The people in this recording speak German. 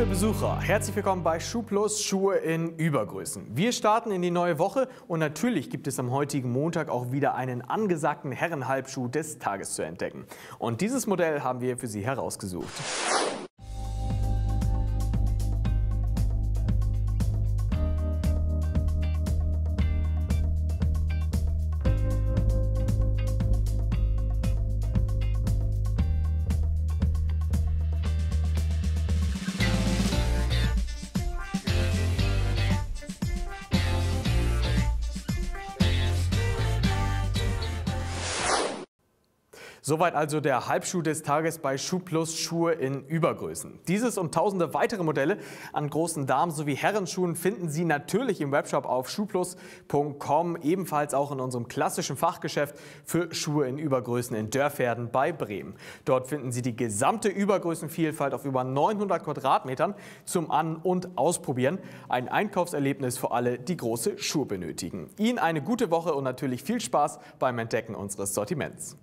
Liebe Besucher, herzlich willkommen bei Schuhplus, Schuhe in Übergrößen. Wir starten in die neue Woche und natürlich gibt es am heutigen Montag auch wieder einen angesagten Herrenhalbschuh des Tages zu entdecken. Und dieses Modell haben wir für Sie herausgesucht. Soweit also der Halbschuh des Tages bei Schuhplus Schuhe in Übergrößen. Dieses und tausende weitere Modelle an großen Damen- sowie Herrenschuhen finden Sie natürlich im Webshop auf schuhplus.com, ebenfalls auch in unserem klassischen Fachgeschäft für Schuhe in Übergrößen in Dörverden bei Bremen. Dort finden Sie die gesamte Übergrößenvielfalt auf über 900 Quadratmetern zum An- und Ausprobieren. Ein Einkaufserlebnis für alle, die große Schuhe benötigen. Ihnen eine gute Woche und natürlich viel Spaß beim Entdecken unseres Sortiments.